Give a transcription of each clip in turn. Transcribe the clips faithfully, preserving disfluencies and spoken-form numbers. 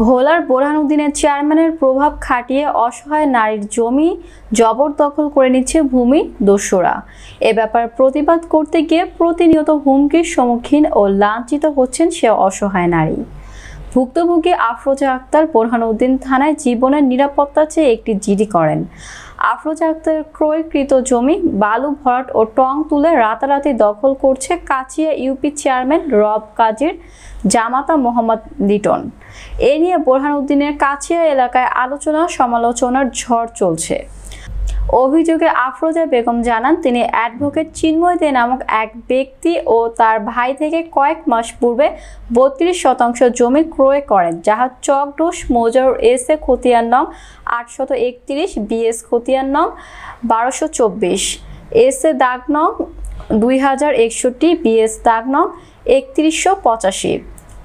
ভোলার বোরহানউদ্দিনের চেয়ারম্যানের প্রভাব খাটিয়ে অসহায় নারীর জমি জবরদখল করে নিচ্ছে ভূমি দস্যুরা। এ ব্যাপার প্রতিবাদ করতে গিয়ে প্রতিনিয়ত হুমকির সম্মুখীন ও লাঞ্ছিত হচ্ছেন সে অসহায় নারী। ভুক্তভোগী আফরোজা আক্তার বোরহানউদ্দিন থানায় জীবনের নিরাপত্তা চেয়ে একটি জিডি করেন। আফরোজা আক্তার ক্রয়কৃত জমি বালু ভরাট ও টং তুলে রাতারাতি দখল করছে কাচিয়া ইউপি চেয়ারম্যান রব কাজীর জামাতা মোহাম্মদ লিটন। এ নিয়ে বোরহানউদ্দিনের কাচিয়া এলাকায় আলোচনা সমালোচনার ঝড় চলছে। অভিযোগে আফরোজা বেগম জানান, তিনি অ্যাডভোকেট চিন্ময় দে নামক এক ব্যক্তি ও তার ভাই থেকে কয়েক মাস পূর্বে বত্রিশ শতাংশ জমি ক্রয় করেন, যাহা চকডোস মোজার এস এ খতিয়ান নং আটশত একত্রিশ, বিএস খতিয়ান নং বারোশো চব্বিশ, এস এ দাগ নং দুই হাজার একষট্টি, বিএস দাগ নং একত্রিশশো পঁচাশি।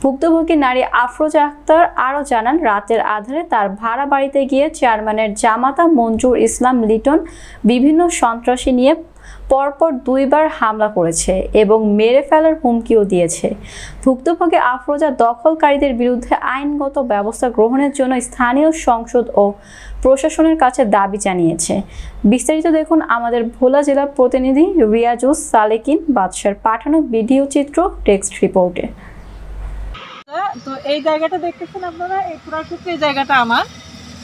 ভুক্তভোগী নারী আফরোজা আক্তার আরও জানান, রাতের আধারে তার ভাড়া বাড়িতে গিয়ে চেয়ারম্যানের জামাতা মঞ্জুর ইসলাম লিটন বিভিন্ন সন্ত্রাসী নিয়ে পরপর দুইবার হামলা করেছে এবং মেরে ফেলার হুমকিও দিয়েছে। ভুক্তভোগী আফরোজা দখলকারীদের বিরুদ্ধে আইনগত ব্যবস্থা গ্রহণের জন্য স্থানীয় সংসদ ও প্রশাসনের কাছে দাবি জানিয়েছে। বিস্তারিত দেখুন আমাদের ভোলা জেলার প্রতিনিধি রিয়াজুস সালেকিন বাদশার পাঠানো ভিডিও চিত্র টেক্সট রিপোর্টে। তো এই জায়গাটা দেখতেছেন আপনারা, এই পুরা ক্ষেত্রে এই জায়গাটা আমার।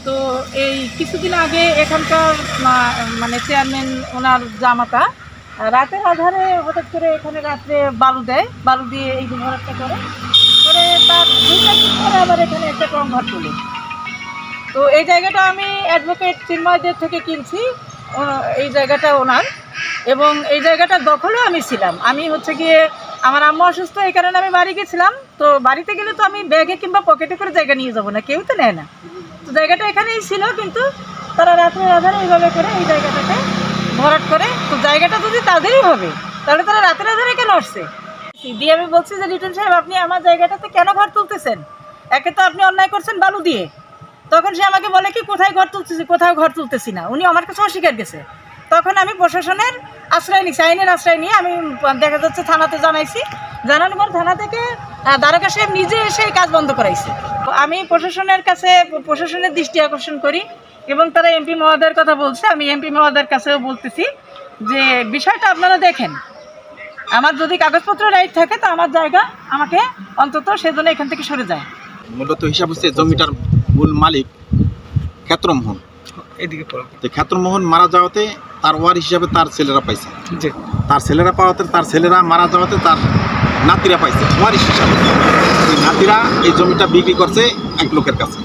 তো এই কিছুদিন আগে এখানকার মানে চেয়ারম্যান ওনার জামাতা রাতের আধারে হঠাৎ করে এখানে রাত্রে বালু দেয়, বালু দিয়ে এই ঘরটা করে করে তার করে আবার এখানে একটা কম ঘর তুলি। তো এই জায়গাটা আমি অ্যাডভোকেট চিন্ময়দের থেকে কিনছি, এই জায়গাটা ওনার, এবং এই জায়গাটা দখলও আমি ছিলাম। আমি হচ্ছে গিয়ে আমার আম্মা অসুস্থ, এই কারণে আমি বাড়ি গেছিলাম। তো বাড়িতে গেলে তো আমি ব্যাগে কিংবা পকেটে করে জায়গা নিয়ে যাবো না, কেউ তো নেয় না। তো জায়গাটা এখানেই ছিল, কিন্তু তারা রাত্রে আধারে এইভাবে করে এই জায়গাটাকে ভরাট করে। তো জায়গাটা যদি তাদেরই হবে, তাহলে তারা রাতের আধারে কেন আসছে? দিয়ে আমি বলছি যে লিটন সাহেব, আপনি আমার জায়গাটাতে কেন ঘর তুলতেছেন? একে তো আপনি অন্যায় করছেন বালু দিয়ে। তখন সে আমাকে বলে কি, কোথায় ঘর তুলতেছি? কোথাও ঘর তুলতেছি না। উনি আমার কাছে অস্বীকার গেছে। তখন আমি প্রশাসনের আশ্রয় নিচ্ছি, আইনের আশ্রয় নিয়ে আমি দেখা যাচ্ছে থানাতে জানাইছি। জানানোর পর থানা থেকে দ্বারকা সাহেব নিজে এসে এই কাজ বন্ধ করাইছে। আমি প্রশাসনের কাছে, প্রশাসনের দৃষ্টি আকর্ষণ করি, এবং তারা এমপি মহোদয়ের কথা বলছে। আমি এমপি মহোদয়ের কাছেও বলতেছি যে বিষয়টা আপনারা দেখেন, আমার যদি কাগজপত্র রাইট থাকে তো আমার জায়গা আমাকে অন্তত সেজন্য এখান থেকে সরে যায়। মূলত হিসাব হচ্ছে জমিটার মূল মালিক kshetramohan। এদিকে kshetramohan মারা যাওয়াতে তার ওয়ার হিসাবে তার ছেলেরা পাইছে, তার ছেলেরা পাওয়াতে তার ছেলেরা মারা যাওয়াতে তার নাতিরা পাইছে ওয়ার হিসাবে। ওই নাতিরা এই জমিটা বিক্রি করছে এক লোকের কাছে।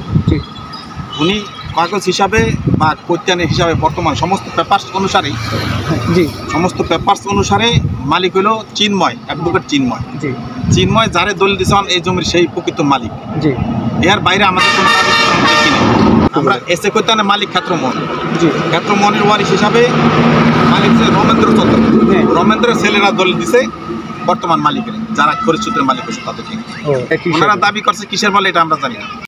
উনি কাগজ হিসাবে বা কৈত্যানের হিসাবে বর্তমান সমস্ত পেপার্স অনুসারেই জি সমস্ত পেপার্স অনুসারে মালিক হলো চিন্ময়, অ্যাডভোকেট চিন্ময়। জি চিন্ময় যারে দলিল দিয়েছেন এই জমির সেই প্রকৃত মালিক। জি এর বাইরে আমাদের কোনো কাগজ আমরা এসে কৈতানের মালিক kshetramohan। জি kshetramohanের ওয়ারিশ হিসাবে মালিক হচ্ছে রমেন্দ্র চত্বর। রমেন্দ্র ছেলেরা দলিল দিছে বর্তমান মালিকের, যারা খরিদ সূত্রের মালিক হচ্ছে তাদেরকে। ওনারা দাবি করছে কিসের বলে এটা আমরা জানি না।